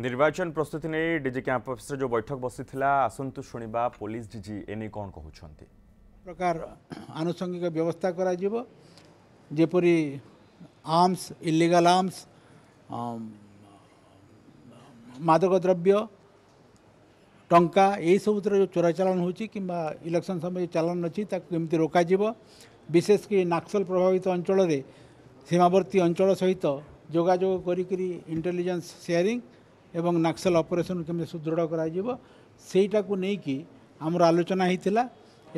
निर्वाचन प्रस्तुति नहीं डीजी कैंपस जो बैठक बसी आसतु शुणा पुलिस डीजी एने कौन कहते प्रकार आनुषंगिक व्यवस्था करपरी आर्म्स इलीगल आर्म्स मादक द्रव्य टंका यही सबूत जो चोराचालान होलेक्शन समय चालान अच्छी केमती रोक विशेषकर नक्सल प्रभावित अंचल सीमावर्ती अंचल सहित जोगाजोग करी इंटेलिजेंस शेयरिंग एवं नक्सल ऑपरेशन केमती सुदृढ़ कर नहीं कि आमर आलोचना होता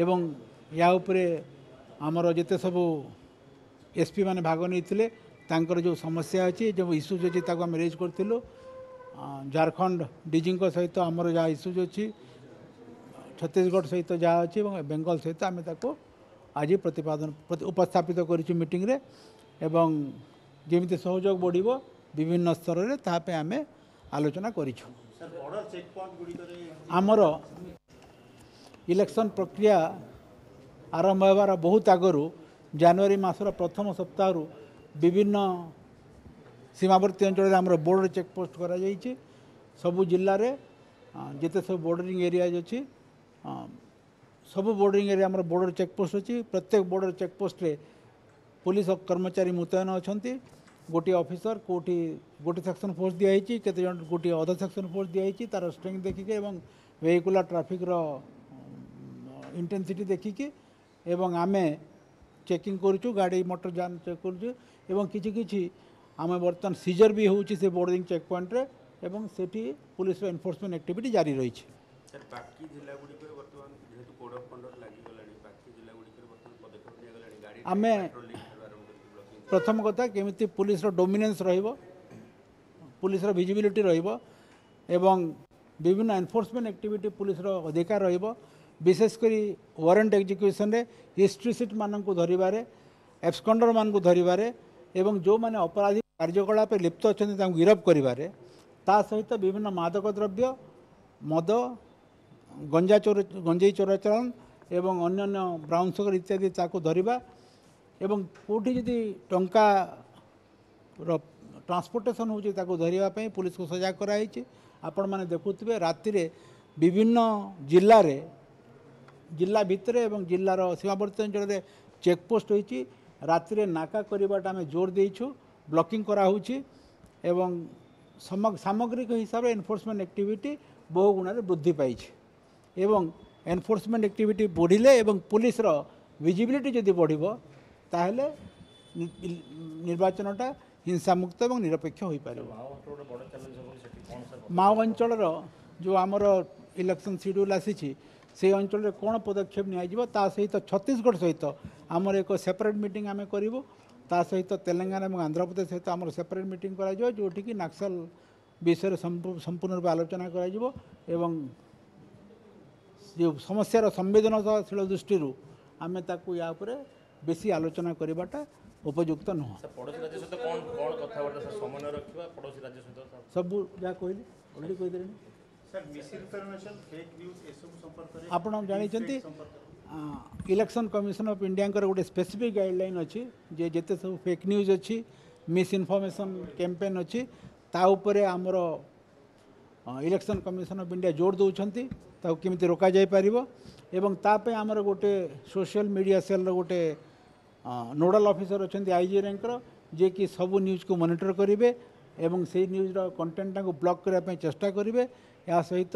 एवं या उपरे आमर जिते सबू एसपी मैंने भाग नहीं जो समस्या अच्छी जो इश्यूज अच्छी आम रेज करूँ झारखंड डीजी सहित आमर जहाँ इश्यूज अच्छी छत्तीसगढ़ सहित जहाँ अच्छी बेंगल सहित आम आज प्रतिपादन उपस्थापित करूँ मीटिंग रे एवं जमी सहयोग बढ़ विभिन्न स्तर में तापे आम आलोचना करमर इलेक्शन प्रक्रिया आरंभ होवार बहुत आगर जनवरी मसर प्रथम सप्ताह विभिन्न सीमावर्ती अंचल में आमर बोर्डर चेकपोस्ट करा कर सबू जिले में जिते सब बोर्डरिंग एरियाज अच्छी सबू बोर्डरिंग एरिया आमर बोर्डर चेकपोस्ट अच्छी प्रत्येक बोर्डर चेकपोस्ट रे पुलिस और कर्मचारी मुतयन अच्छा गोटे ऑफिसर कोटी गोटे सेक्शन फोर्स दिखाई केत गोटे अध सेक्शन फोर्स दिखाई तार स्ट्रेंथ देखिके वेहिकुला ट्राफिक रो इंटेंसिटी देखिके आमे चेकिंग करूँ गाड़ी मोटर जान चेक करूँ किछि किछि आमे बर्तमान सीजर भी होउछि से बोर्डिंग चेक पॉइंट रे एवं सेठी पुलिस रो एनफोर्समेंट एक्टिविटी जारी रही है। सर बाकी जिला गुडी पर वर्तमान जेतु कोड ऑफ कंडक्ट लागि गलानी बाकी जिला गुडी पर वर्तमान पदक्षेप नै गलानी गाड़ी आमे प्रथम कथा केमिति पुलिस रो डोमिनेंस रहइबो पुलिस रो विजिबिलिटी रहइबो एवं विभिन्न एनफोर्समेंट एक्टिविटी पुलिस रो अधिकार रहइबो विशेषकर वारंट एग्जीक्यूशन रे हिस्ट्री सीट मानन को धरिबारे एब्सकंडर मान को धरिबारे एवं जो मैंने अपराधी कार्यकलाप लिप्त अच्छा गिरफ करें ता सहित विभिन्न मादक द्रव्य मद गंजाई चोराचालान एवं अन्य ब्राउन सुगर इत्यादि ताकू धरिबा एवं कोठी यदि टंका ट्रांसपोर्टेशन होची ताकू धरिबा पे पुलिस को सजा कराई आपण मैंने देखुथिबे राति रे विभिन्न जिल्ला रे जिला भितर एवं जिल्लार सीमावर्ती अंचल रे चेकपोस्ट होईची राति रे नाका करवाटा आम जोर देचु ब्लॉकिंग कराऊँगी एवं सामग्रिक हिसाब से एनफोर्समेंट एक्टिविटी बहु गुणर वृद्धि पाई एवं एनफोर्समेंट एक्टिविटी बढ़िले एवं पुलिस विजिबिलिटी जदि बढ़िबो ताहले निर्वाचनटा हिंसामुक्त और निरपेक्ष हो पारिबो। माओ अंचल जो आमर इलेक्शन शेड्यूल आसी से अंचल में कौन पदक्षेप नियाजिबो ता सहित छत्तीसगढ़ सहित आमर एक सेपरेट मीटिंग आम करूँ ता सहित तेलंगाना और आंध्र प्रदेश सहित आमर सेपरेट मीटिंग करा जोठी कि नक्सल विषय संपूर्ण रूप आलोचना करा एवं जो समस्यार संवेदनशील दृष्टि आम ताकू या उपरे बेसी आलोचना करवाटा उपयुक्त नुह। सब जहाँ कहली अलरेडी कहीदेली आपण जानी इलेक्शन कमिशन ऑफ इंडिया गोटे स्पेसिफिक गाइडलाइन अच्छी जे जिते सब फेक न्यूज अच्छी मिसइनफॉर्मेशन कैंपेन अच्छी ता उपरे आमर इलेक्शन कमिशन ऑफ इंडिया जोर दौरान केमती रोक जापर एवं ताप आमर गोटे सोशल मीडिया सेल रोटे नोडल ऑफिसर अच्छा आईजी रैंकर जे कि सब न्यूज को मॉनिटर करेंगे एवं से न्यूज कंटेंट को ब्लॉक करने चेष्टा करेंगे। या सहित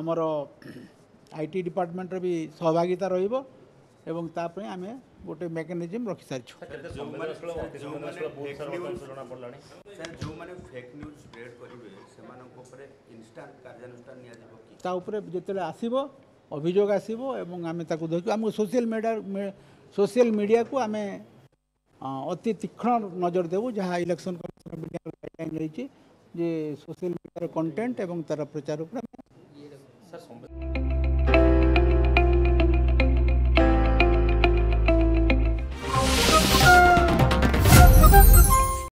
आमर आईटी डिपार्टमेंट भी सहभागिता रहिबो एवं ताप आम गोटे मेकानिजम रखी सारिछु। ता उपरे जेतेले आसीबो अभियोग आसीबो एवं आम ताकू देखु आम सोशल मीडिया को आम अति तीक्ष्ण नजर देबो जहाँ election commission of India guideline रही सोशल मीडिया कंटेंट एवं तार प्रचार